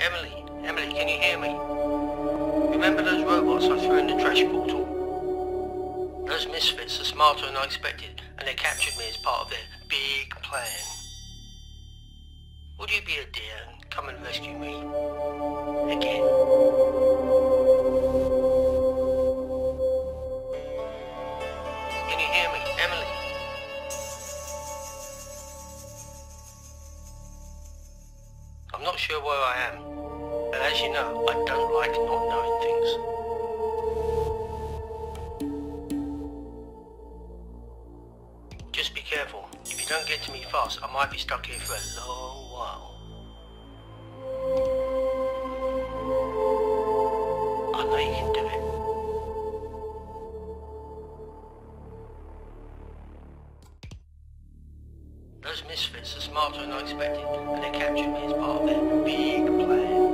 Emily, Emily, can you hear me? Remember those robots I threw in the trash portal? Those misfits are smarter than I expected, and they captured me as part of their big plan. Would you be a dear and come and rescue me? Again? I'm not sure where I am, and as you know, I don't like not knowing things. Just be careful. If you don't get to me fast, I might be stuck here for a long while. I know you can do it. Those misfits are smarter than I expected, and they captured me as part of their big plan.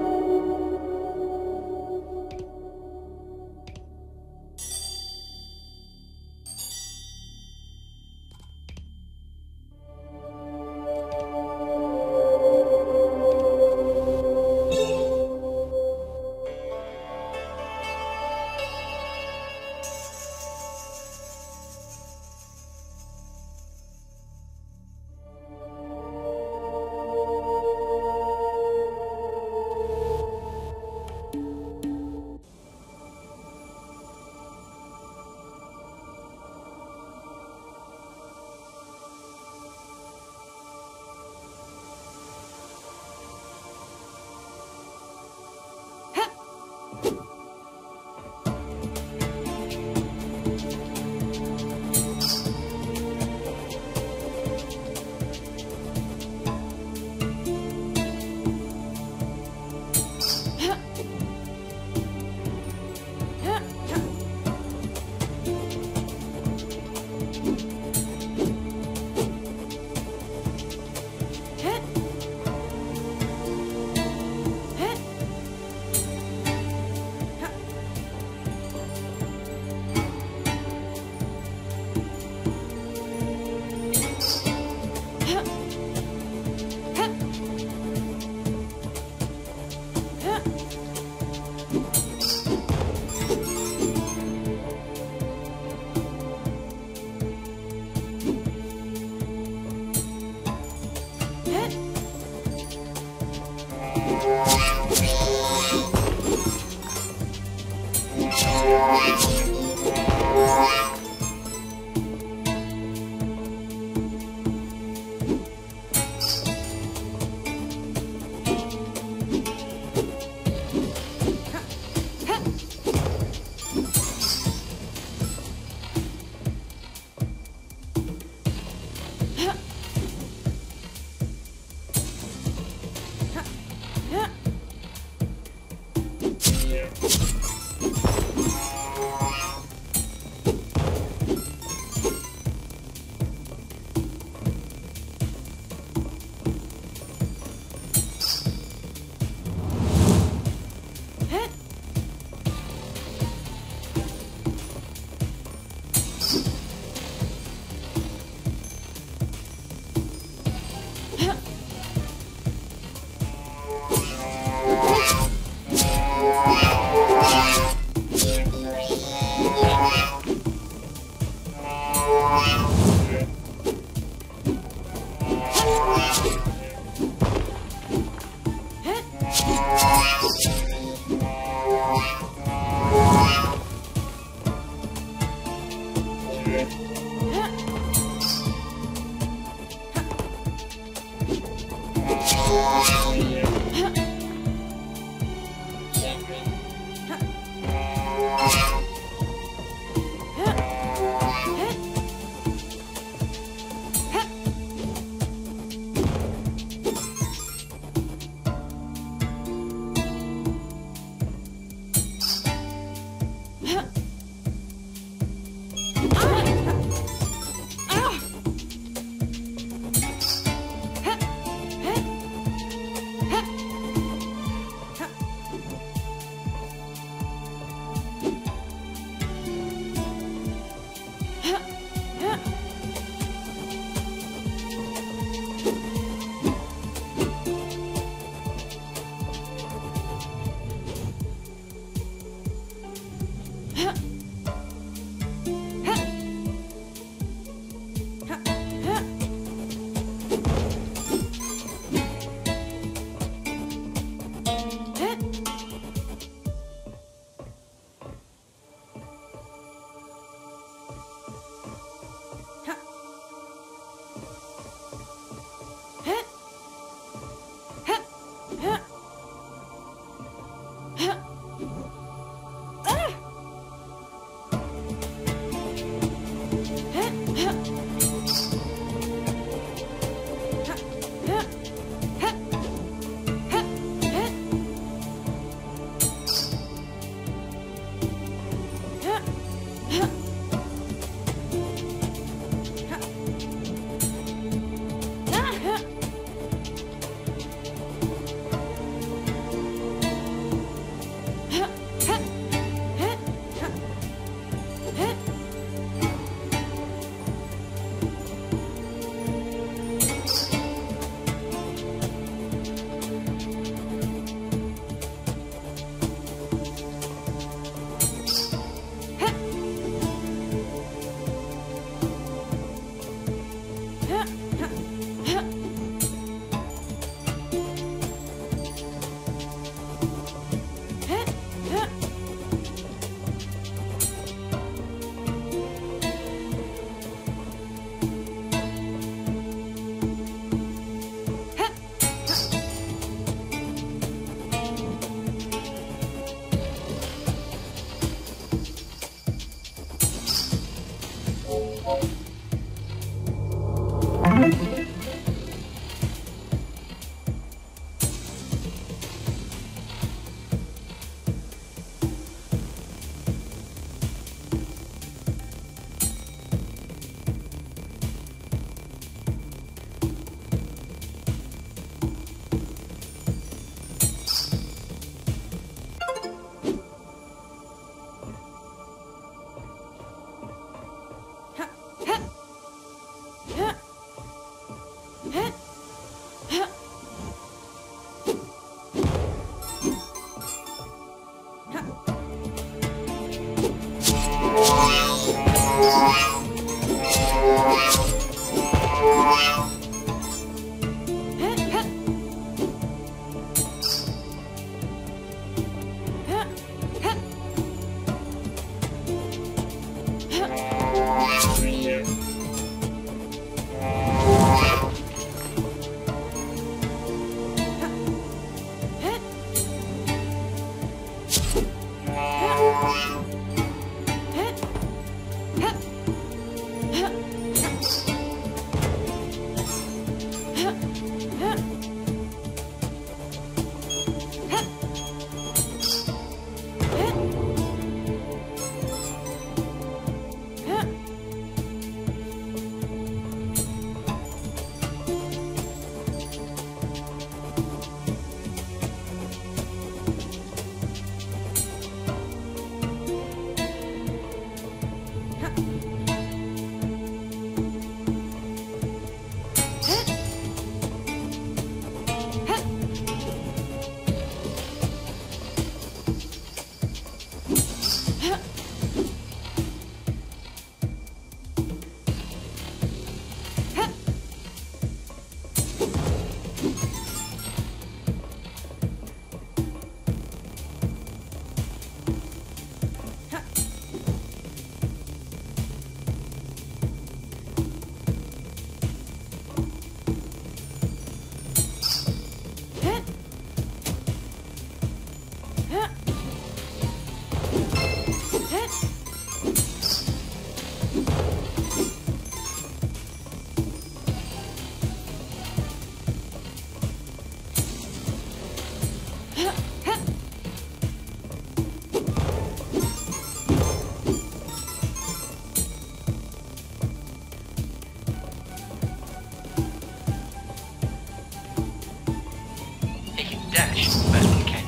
dash, but can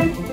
he jump?